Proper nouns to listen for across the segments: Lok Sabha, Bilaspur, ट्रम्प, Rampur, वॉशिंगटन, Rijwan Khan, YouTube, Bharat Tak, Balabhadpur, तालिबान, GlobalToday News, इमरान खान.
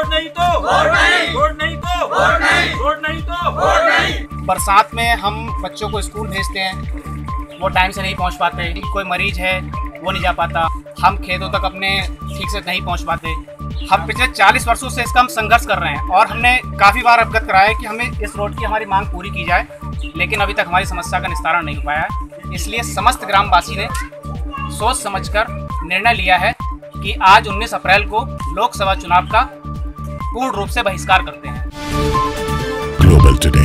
Vote नहीं तो। बरसात में हम बच्चों को स्कूल भेजते हैं, वो टाइम से नहीं पहुंच पाते। कोई मरीज है वो नहीं जा पाता, हम खेतों तक अपने ठीक से नहीं पहुंच पाते। हम पिछले 40 वर्षों से इसका हम संघर्ष कर रहे हैं और हमने काफ़ी बार अवगत कराया कि हमें इस रोड की हमारी मांग पूरी की जाए, लेकिन अभी तक हमारी समस्या का निस्तारण नहीं हो पाया है। इसलिए समस्त ग्रामवासी ने सोच समझकर निर्णय लिया है कि आज 19 अप्रैल को लोकसभा चुनाव का पूर्ण रूप से बहिष्कार करते हैं। ग्लोबल टुडे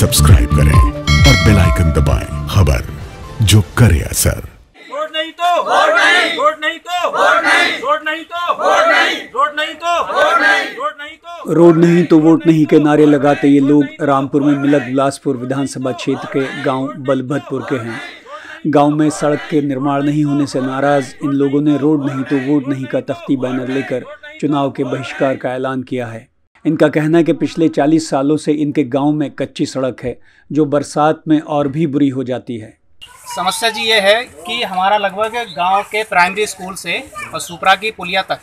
सब्सक्राइब करें और बेल आइकन दबाएं। खबर जो करे असर। रोड नहीं तो वोट नहीं के नारे लगाते ये लोग रामपुर में मिलक बिलासपुर विधानसभा क्षेत्र के गांव बलभदपुर के हैं। गांव में सड़क के निर्माण नहीं होने से नाराज इन लोगों ने रोड नहीं तो वोट नहीं का तख्ती बैनर लेकर चुनाव के बहिष्कार का ऐलान किया है। इनका कहना है कि पिछले 40 सालों से इनके गांव में कच्ची सड़क है जो बरसात में और भी बुरी हो जाती है। समस्या जी ये है कि हमारा लगभग गांव के प्राइमरी स्कूल से और सुपरा की पुलिया तक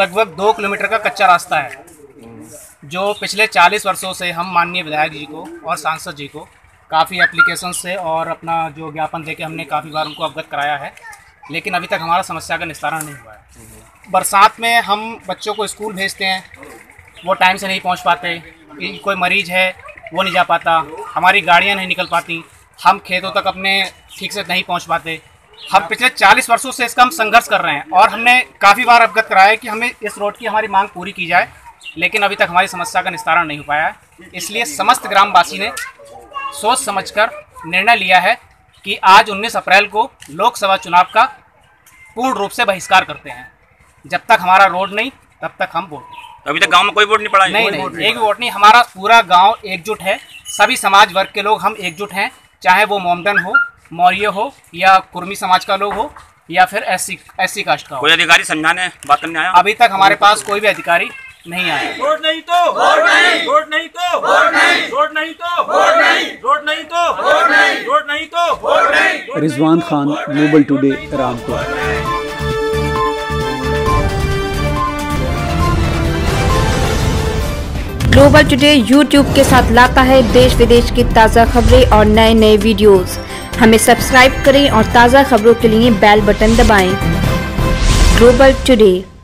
लगभग 2 किलोमीटर का कच्चा रास्ता है, जो पिछले 40 वर्षों से हम माननीय विधायक जी को और सांसद जी को काफ़ी एप्लीकेशन से और अपना जो ज्ञापन देके हमने काफ़ी बार उनको अवगत कराया है, लेकिन अभी तक हमारा समस्या का निस्तारण नहीं हुआ है। बरसात में हम बच्चों को स्कूल भेजते हैं, वो टाइम से नहीं पहुँच पाते। कोई मरीज़ है वो नहीं जा पाता, हमारी गाड़ियाँ नहीं निकल पाती, हम खेतों तक अपने ठीक से नहीं पहुंच पाते। हम पिछले 40 वर्षों से इसका हम संघर्ष कर रहे हैं और हमने काफ़ी बार अवगत कराया कि हमें इस रोड की हमारी मांग पूरी की जाए, लेकिन अभी तक हमारी समस्या का निस्तारण नहीं हो पाया है। इसलिए समस्त ग्रामवासी ने सोच समझकर निर्णय लिया है कि आज 19 अप्रैल को लोकसभा चुनाव का पूर्ण रूप से बहिष्कार करते हैं। जब तक हमारा रोड नहीं तब तक हम वोट नहीं। अभी तक गांव में कोई वोट नहीं पड़ा है? नहीं, एक वोट नहीं। हमारा पूरा गाँव एकजुट है, सभी समाज वर्ग के लोग हम एकजुट हैं, चाहे वो मोमडन हो, मौर्य हो या कुर्मी समाज का लोग हो या फिर एससी कास्ट का हो। कोई अधिकारी समझाने बात नहीं आया? अभी तक हमारे पास कोई भी अधिकारी नहीं आया। वोट नहीं तो। Rizwan Khan, global today, Rampur. Global today YouTube के साथ लाता है देश विदेश की ताज़ा खबरें और नए वीडियोस। हमें सब्सक्राइब करें और ताज़ा खबरों के लिए बेल बटन दबाएं। Global today.